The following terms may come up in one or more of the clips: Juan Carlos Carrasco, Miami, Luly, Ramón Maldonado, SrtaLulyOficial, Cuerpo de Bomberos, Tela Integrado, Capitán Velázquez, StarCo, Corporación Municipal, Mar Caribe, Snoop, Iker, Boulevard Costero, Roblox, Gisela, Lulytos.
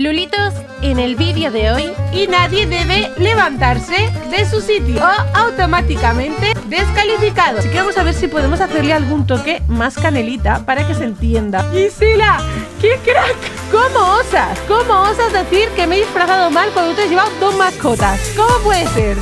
Lulitos, en el vídeo de hoy, y nadie debe levantarse de su sitio o automáticamente descalificado. Así que vamos a ver si podemos hacerle algún toque más canelita para que se entienda. ¡Gisela! ¡Qué crack! ¿Cómo osas? ¿Cómo osas decir que me he disfrazado mal cuando te has llevado dos mascotas? ¿Cómo puede ser?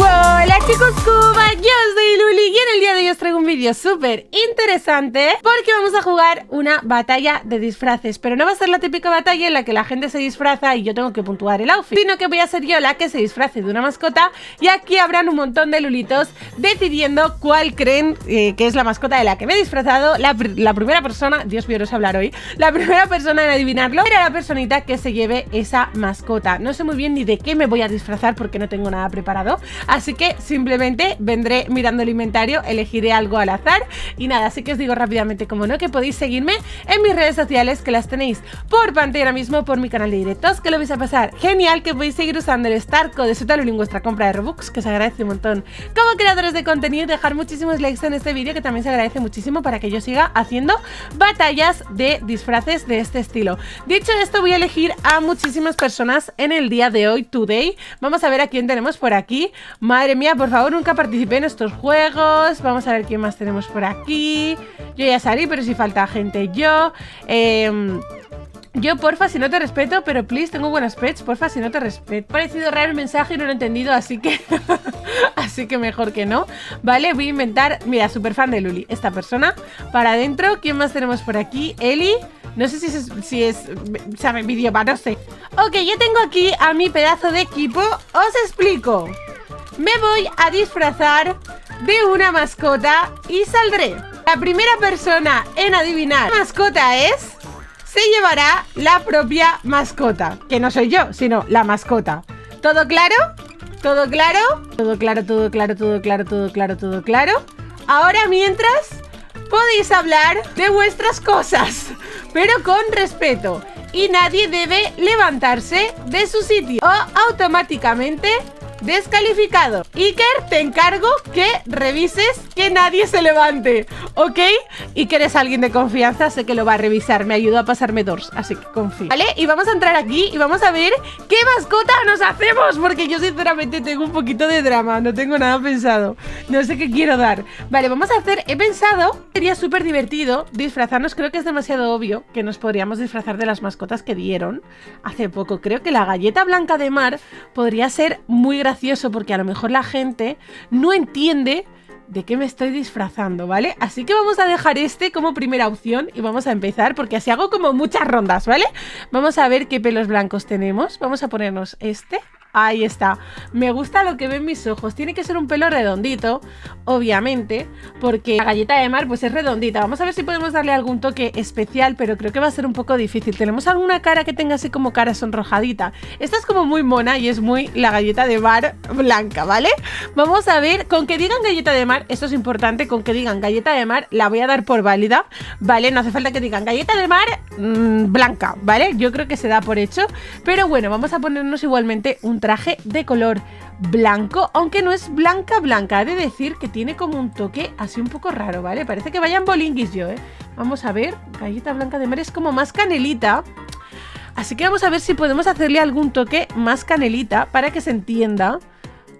Hola chicos, Cuba, yo soy Luli y en el día de hoy os traigo un vídeo súper interesante porque vamos a jugar una batalla de disfraces, pero no va a ser la típica batalla en la que la gente se disfraza y yo tengo que puntuar el outfit, sino que voy a ser yo la que se disfrace de una mascota y aquí habrán un montón de lulitos decidiendo cuál creen que es la mascota de la que me he disfrazado, la primera persona, Dios mío, no sé hablar hoy, la primera persona en adivinarlo era la personita que se lleve esa mascota. No sé muy bien ni de qué me voy a disfrazar porque no tengo nada preparado, así que simplemente vendré mirando el inventario, elegiré algo al azar y nada, así que os digo rápidamente, como no, que podéis seguirme en mis redes sociales, que las tenéis por pantalla ahora mismo, por mi canal de directos, que lo vais a pasar genial, que podéis seguir usando el StarCo de SrtaLuly en vuestra compra de Robux, que os agradece un montón como creadores de contenido, dejar muchísimos likes en este vídeo, que también se agradece muchísimo para que yo siga haciendo batallas de disfraces de este estilo. Dicho esto, voy a elegir a muchísimas personas en el día de hoy, today. Vamos a ver a quién tenemos por aquí. Madre mía, por favor, nunca participé en estos juegos. Vamos a ver quién más tenemos por aquí. Yo ya salí, pero si falta gente, yo. Yo, porfa, si no te respeto, pero please, tengo buenas pets, porfa, si no te respeto. Ha parecido raro el mensaje y no lo he entendido, así que así que mejor que no. Vale, voy a inventar, mira, super fan de Luli, esta persona. Para adentro, ¿quién más tenemos por aquí? Eli, no sé si es sabe, vídeo, no sé. Ok, yo tengo aquí a mi pedazo de equipo. Os explico. Me voy a disfrazar de una mascota y saldré. La primera persona en adivinar qué mascota es, se llevará la propia mascota. Que no soy yo, sino la mascota. ¿Todo claro? ¿Todo claro? Todo claro, todo claro, todo claro, todo claro, todo claro. Ahora mientras, podéis hablar de vuestras cosas, pero con respeto. Y nadie debe levantarse de su sitio o automáticamente descalificado. Iker, te encargo que revises que nadie se levante, ¿ok? Iker es alguien de confianza, sé que lo va a revisar, me ayudó a pasarme dos, así que confío. Vale, y vamos a entrar aquí y vamos a ver qué mascota nos hacemos, porque yo sinceramente tengo un poquito de drama, no tengo nada pensado, no sé qué quiero dar. Vale, vamos a hacer, he pensado, sería súper divertido disfrazarnos, creo que es demasiado obvio que nos podríamos disfrazar de las mascotas que dieron hace poco. Creo que la galleta blanca de mar podría ser muy gracioso porque a lo mejor la gente no entiende de qué me estoy disfrazando, ¿vale? Así que vamos a dejar este como primera opción y vamos a empezar porque así hago como muchas rondas, ¿vale? Vamos a ver qué pelos blancos tenemos. Vamos a ponernos este. Ahí está. Me gusta lo que ven mis ojos. Tiene que ser un pelo redondito, obviamente, porque la galleta de mar pues es redondita. Vamos a ver si podemos darle algún toque especial, pero creo que va a ser un poco difícil. Tenemos alguna cara que tenga así como cara sonrojadita. Esta es como muy mona y es muy la galleta de mar blanca, ¿vale? Vamos a ver, con que digan galleta de mar, esto es importante, con que digan galleta de mar, la voy a dar por válida, ¿vale? No hace falta que digan galleta de mar blanca, ¿vale? Yo creo que se da por hecho, pero bueno, vamos a ponernos igualmente un traje de color blanco, aunque no es blanca blanca, he de decir que tiene como un toque así un poco raro, ¿vale? Parece que vayan bolinguis yo, ¿eh? Vamos a ver, galleta blanca de mar es como más canelita, así que vamos a ver si podemos hacerle algún toque más canelita para que se entienda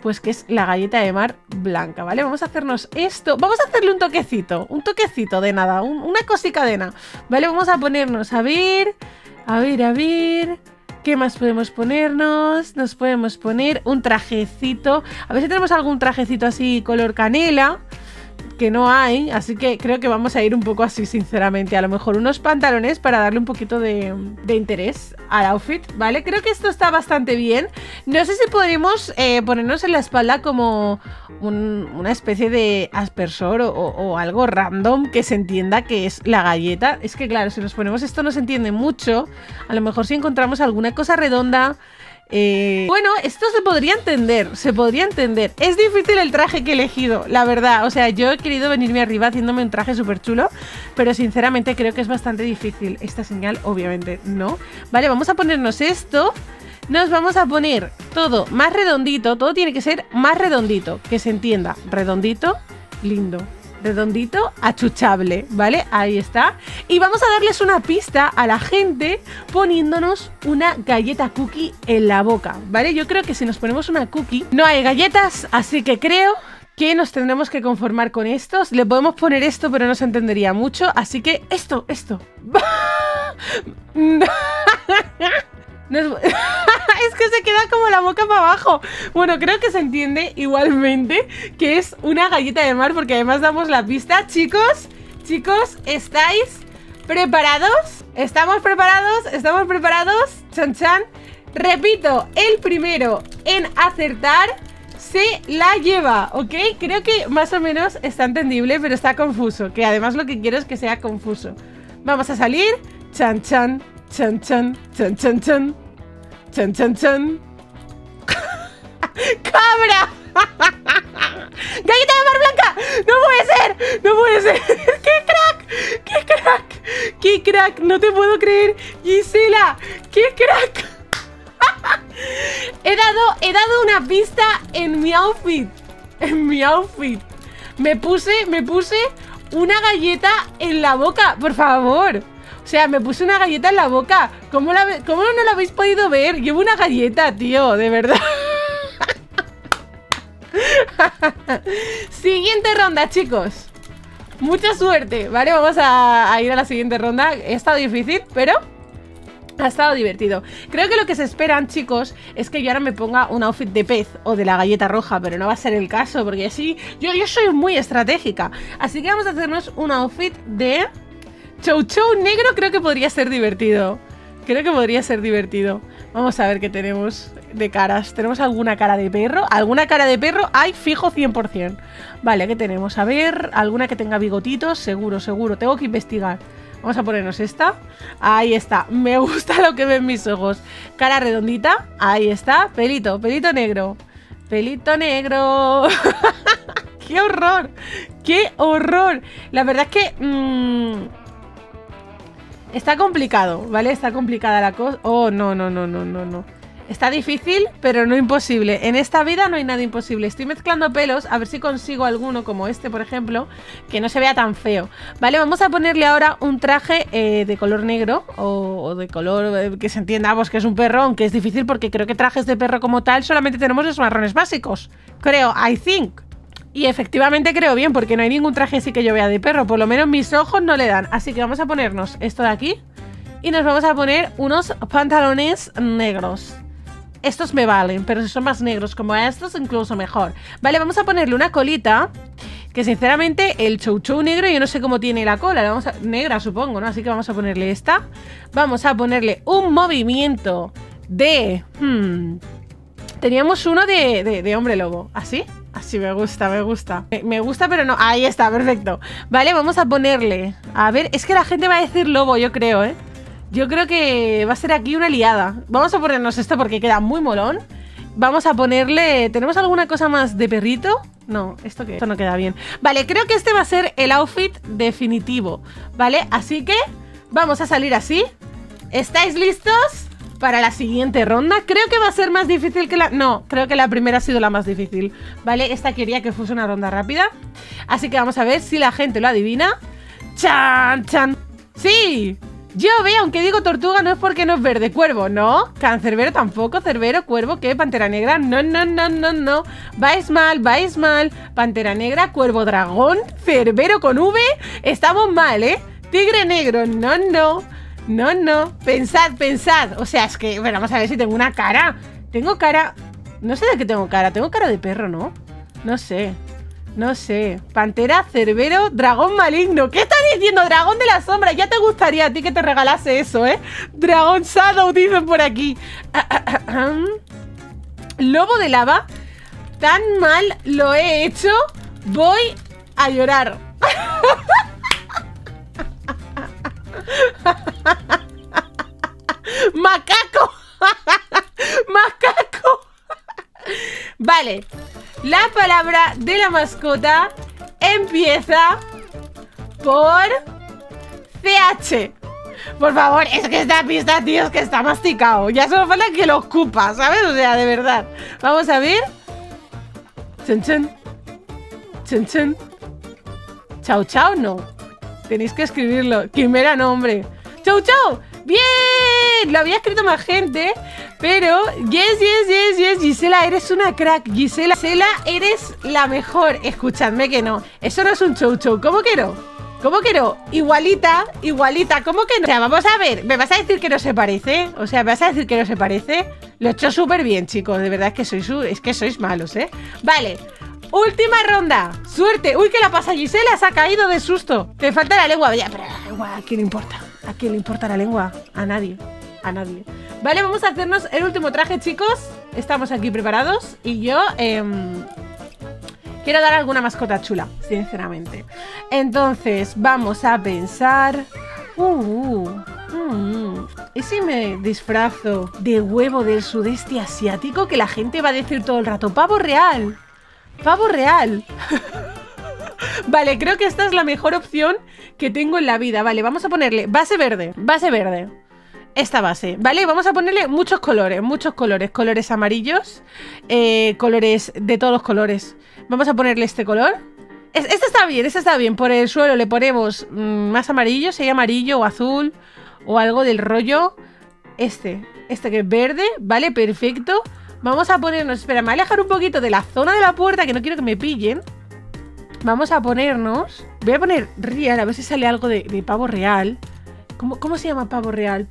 pues que es la galleta de mar blanca, ¿vale? Vamos a hacernos esto, vamos a hacerle un toquecito de nada, una cosita de nada, ¿vale? Vamos a ponernos, a ver, a ver, a ver. ¿Qué más podemos ponernos? Nos podemos poner un trajecito. A ver si tenemos algún trajecito así color canela, que no hay, así que creo que vamos a ir un poco así, sinceramente. A lo mejor unos pantalones para darle un poquito de interés al outfit, ¿vale? Creo que esto está bastante bien. No sé si podemos ponernos en la espalda como una especie de aspersor o algo random que se entienda que es la galleta. Es que claro, si nos ponemos esto no se entiende mucho. A lo mejor si encontramos alguna cosa redonda. Bueno, esto se podría entender, se podría entender. Es difícil el traje que he elegido, la verdad. O sea, yo he querido venirme arriba haciéndome un traje súper chulo, pero sinceramente creo que es bastante difícil. Esta señal, obviamente, no. Vale, vamos a ponernos esto. Nos vamos a poner todo más redondito. Todo tiene que ser más redondito, que se entienda. Redondito, lindo. redondito, achuchable, ¿vale? Ahí está. Y vamos a darles una pista a la gente poniéndonos una galleta cookie en la boca, ¿vale? Yo creo que si nos ponemos una cookie, no hay galletas, así que creo que nos tendremos que conformar con estos. Le podemos poner esto, pero no se entendería mucho, así que esto. Es que se queda como la boca para abajo. Bueno, creo que se entiende igualmente que es una galleta de mar, porque además damos la pista. Chicos, ¿estáis preparados? ¿Estamos preparados? ¿Estamos preparados? Chan, chan. Repito, el primero en acertar se la lleva, ¿ok? Creo que más o menos está entendible, pero está confuso, que además lo que quiero es que sea confuso. Vamos a salir. Chan, chan. Chan, chan, chan, chan, chan. Chan, chan, chan. ¡Cabra! ¡Galleta de mar blanca! ¡No puede ser! ¡No puede ser! ¡Qué crack! ¡Qué crack! ¡Qué crack! ¡No te puedo creer! ¡Gisela! ¡Qué crack! He dado una pista en mi outfit. Me puse una galleta en la boca. Por favor. O sea, me puse una galleta en la boca. ¿Cómo no la habéis podido ver? Llevo una galleta, tío, de verdad. Siguiente ronda, chicos. Mucha suerte, ¿vale? Vamos a ir a la siguiente ronda. Ha estado difícil, pero ha estado divertido. Creo que lo que se esperan, chicos, es que yo ahora me ponga un outfit de pez o de la galleta roja, pero no va a ser el caso, porque así yo soy muy estratégica. Así que vamos a hacernos un outfit de Chow Chow negro. Creo que podría ser divertido. Vamos a ver qué tenemos de caras. ¿Tenemos alguna cara de perro? ¿Alguna cara de perro? Hay fijo 100%. Vale, ¿qué tenemos? A ver, alguna que tenga bigotitos. Seguro. Tengo que investigar. Vamos a ponernos esta. Ahí está. Me gusta lo que ven mis ojos. Cara redondita. Ahí está. Pelito negro. ¡Qué horror! La verdad es que está complicado, ¿vale? Está complicada la cosa. Oh, no. Está difícil, pero no imposible. En esta vida no hay nada imposible. Estoy mezclando pelos, a ver si consigo alguno como este, por ejemplo, que no se vea tan feo. Vale, vamos a ponerle ahora un traje de color negro o de color que se entienda, pues, que es un perro, aunque es difícil porque creo que trajes de perro como tal solamente tenemos los marrones básicos. Creo, I think. Y efectivamente creo bien, porque no hay ningún traje así que yo vea de perro. Por lo menos mis ojos no le dan. Así que vamos a ponernos esto de aquí. Y nos vamos a poner unos pantalones negros. Estos me valen, pero si son más negros como estos, incluso mejor. Vale, vamos a ponerle una colita. Que sinceramente el Chow Chow negro, yo no sé cómo tiene la cola. La vamos a... negra, supongo, ¿no? Así que vamos a ponerle esta. Vamos a ponerle un movimiento de... teníamos uno de hombre lobo. ¿Así? Así me gusta. Me gusta, pero no. Ahí está, perfecto. Vale, vamos a ponerle. A ver, es que la gente va a decir lobo, yo creo, ¿eh? Yo creo que va a ser aquí una liada. Vamos a ponernos esto porque queda muy molón. Vamos a ponerle... ¿Tenemos alguna cosa más de perrito? No, ¿esto qué? Esto no queda bien. Vale, creo que este va a ser el outfit definitivo, ¿vale? Así que vamos a salir así. ¿Estáis listos para la siguiente ronda? Creo que va a ser más difícil que la... No, creo que la primera ha sido la más difícil. Vale, esta quería que fuese una ronda rápida. Así que vamos a ver si la gente lo adivina. ¡Chan, chan! ¡Sí! Yo veo, aunque digo tortuga, no es porque no es verde. Cuervo, no. Cancerbero tampoco. Cerbero, cuervo, ¿qué? Pantera negra. No. Vais mal. Pantera negra, cuervo, dragón. Cerbero con V. Estamos mal, ¿eh? Tigre negro. No. Pensad. O sea, es que... Bueno, vamos a ver si tengo una cara. No sé de qué tengo cara. Tengo cara de perro, ¿no? No sé. Pantera, cerbero, dragón maligno. ¿Qué estás diciendo? Dragón de la sombra. Ya te gustaría a ti que te regalase eso, ¿eh? Dragón Shadow, dicen por aquí. Lobo de lava. Tan mal lo he hecho. Voy a llorar. Macaco. Vale, la palabra de la mascota empieza por CH. Por favor, es que esta pista, tío, es que está masticado. Ya solo falta que lo ocupa, ¿sabes? O sea, de verdad. Vamos a ver. Chan, chan. Chao, chao, no. Tenéis que escribirlo. Quimera, no, hombre. Chao, chao. Bien. Lo había escrito más gente. Pero, yes, Gisela, eres una crack. Gisela, eres la mejor. Escuchadme que no. Eso no es un chau chau. ¿Cómo que no? ¿Cómo que no? Igualita, ¿cómo que no? O sea, vamos a ver, ¿me vas a decir que no se parece? O sea, ¿me vas a decir que no se parece? Lo he hecho súper bien, chicos, de verdad es que sois malos, ¿eh? Vale, última ronda, suerte. Uy, ¿qué la pasa, Gisela? Se ha caído de susto. Te falta la lengua, ya, pero la lengua, ¿a quién le importa? ¿A quién le importa la lengua? A nadie. Vale, vamos a hacernos el último traje, chicos. Estamos aquí preparados y yo, quiero dar alguna mascota chula, sinceramente. Entonces, vamos a pensar... ¿y si me disfrazo de huevo del sudeste asiático? Que la gente va a decir todo el rato, pavo real. Vale, creo que esta es la mejor opción que tengo en la vida. Vale, vamos a ponerle base verde. Esta base, ¿vale? Vamos a ponerle muchos colores. Colores amarillos, colores de todos los colores. Vamos a ponerle este color. Este está bien. Por el suelo le ponemos más amarillo, si hay amarillo o azul o algo del rollo. Este que es verde, ¿vale? Perfecto. Vamos a ponernos... Espera, me voy a alejar un poquito de la zona de la puerta que no quiero que me pillen. Vamos a ponernos... Voy a poner real, a ver si sale algo de pavo real. ¿Cómo se llama pavo real?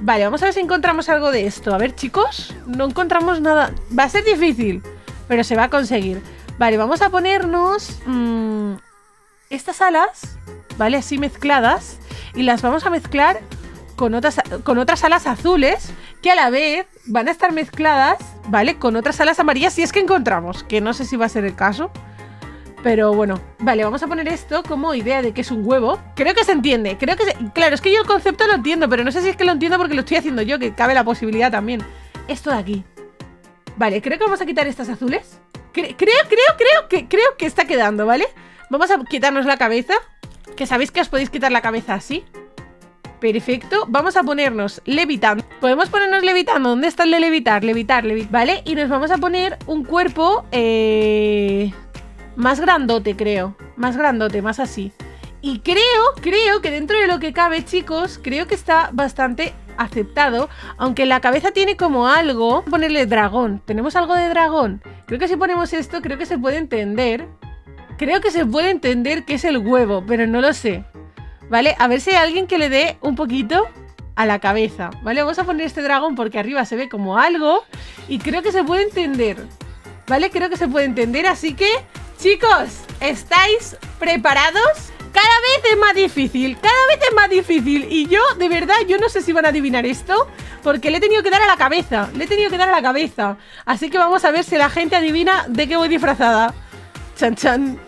Vale, vamos a ver si encontramos algo de esto. A ver, chicos, no encontramos nada. Va a ser difícil, pero se va a conseguir. Vale, vamos a ponernos estas alas, ¿vale? Así mezcladas. Y las vamos a mezclar con otras alas azules, que a la vez van a estar mezcladas, ¿vale? Con otras alas amarillas, si es que encontramos. Que no sé si va a ser el caso. Pero bueno, vale, vamos a poner esto como idea de que es un huevo. Creo que se entiende, Claro, es que yo el concepto lo entiendo, pero no sé si es que lo entiendo porque lo estoy haciendo yo, que cabe la posibilidad también. Esto de aquí. Vale, creo que vamos a quitar estas azules. Creo que está quedando, ¿vale? Vamos a quitarnos la cabeza, que sabéis que os podéis quitar la cabeza así. Perfecto, vamos a ponernos levitando. Podemos ponernos levitando, ¿dónde está el de levitar? Levitar, ¿vale? Y nos vamos a poner un cuerpo... más grandote, creo. Más así. Y creo que dentro de lo que cabe, chicos, creo que está bastante aceptado. Aunque la cabeza tiene como algo... Ponerle dragón. ¿Tenemos algo de dragón? Creo que si ponemos esto, creo que se puede entender. Creo que se puede entender que es el huevo, pero no lo sé. ¿Vale? A ver si hay alguien que le dé un poquito a la cabeza. ¿Vale? Vamos a poner este dragón porque arriba se ve como algo. Y creo que se puede entender. ¿Vale? Creo que se puede entender, así que... Chicos, ¿estáis preparados? Cada vez es más difícil. Y yo, de verdad, yo no sé si van a adivinar esto, porque le he tenido que dar a la cabeza. Así que vamos a ver si la gente adivina de qué voy disfrazada. Chan.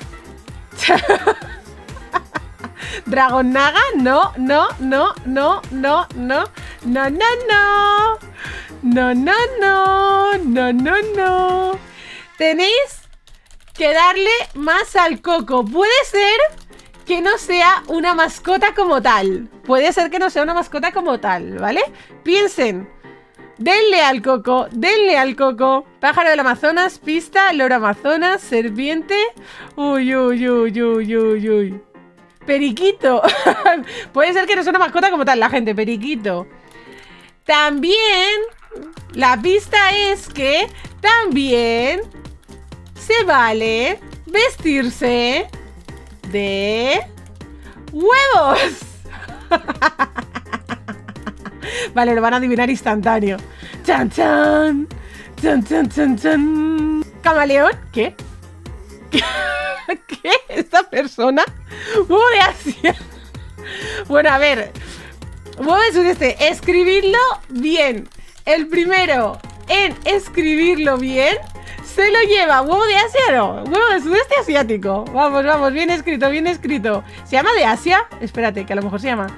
¿Dragon Naga? No. Tenéis que darle más al coco. Puede ser que no sea una mascota como tal. ¿Vale? Piensen. Denle al coco. Pájaro del Amazonas, pista, loro Amazonas, serpiente. Uy. Periquito. Puede ser que no sea una mascota como tal, la gente. Periquito. También, la pista es que también... se vale vestirse de huevos. Vale, lo van a adivinar instantáneo. Chan. ¿Camaleón? ¿Qué? ¿Esta persona? Huevo de Asia. Bueno, a ver. Huevo de sudeste. Escribidlo bien. El primero en escribirlo bien se lo lleva. ¿Huevo de Asia o no? Huevo de sudeste asiático. Vamos, bien escrito. ¿Se llama de Asia? Espérate, que a lo mejor se llama...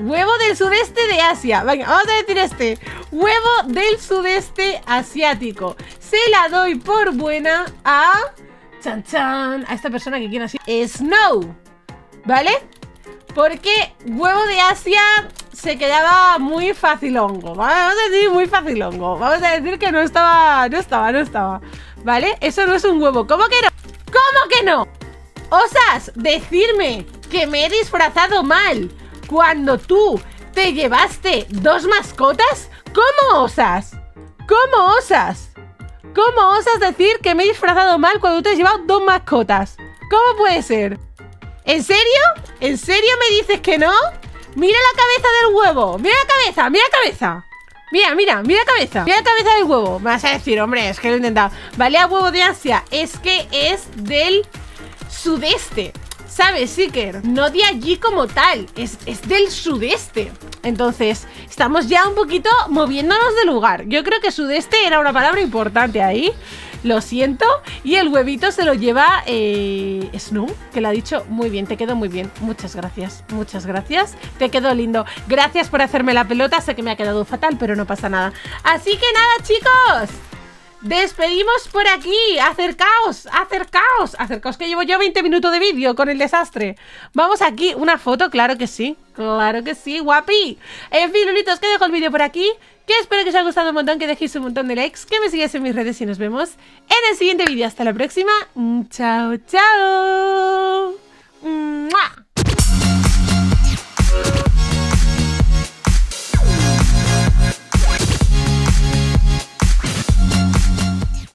Huevo del sudeste de Asia. Venga, vamos a decir este. Huevo del sudeste asiático. Se la doy por buena a... A esta persona que quiere así. Snow. ¿Vale? Porque huevo de Asia... se quedaba muy facilongo. Vamos a decir que no estaba. ¿Vale? Eso no es un huevo. ¿Cómo que no? osas decirme que me he disfrazado mal cuando tú te llevaste dos mascotas? ¿Cómo osas? ¿Cómo osas? ¿Cómo osas decir que me he disfrazado mal cuando tú te has llevado dos mascotas? ¿Cómo puede ser? ¿En serio? ¿En serio me dices que no? ¡Mira la cabeza del huevo! ¡Mira la cabeza! ¡Mira la cabeza! ¡Mira, mira! ¡Mira la cabeza! ¡Mira la cabeza del huevo! Me vas a decir, hombre, es que lo he intentado. Vale, a huevo de Asia. Es que es del sudeste. ¿Sabes, Iker? No de allí como tal. Es del sudeste. Entonces, estamos ya un poquito moviéndonos de lugar. Yo creo que sudeste era una palabra importante ahí. Lo siento. Y el huevito se lo lleva Snoop, que lo ha dicho muy bien. Te quedó muy bien. Muchas gracias. Muchas gracias. Te quedó lindo. Gracias por hacerme la pelota. Sé que me ha quedado fatal, pero no pasa nada. Así que nada, chicos. Despedimos por aquí. Acercaos, acercaos, acercaos, que llevo yo 20 minutos de vídeo con el desastre. Vamos aquí, una foto, claro que sí. Claro que sí, guapi. En fin, lulitos, que dejo el vídeo por aquí. Que espero que os haya gustado un montón, que dejéis un montón de likes, que me sigáis en mis redes y nos vemos en el siguiente vídeo. Hasta la próxima. Chao, chao.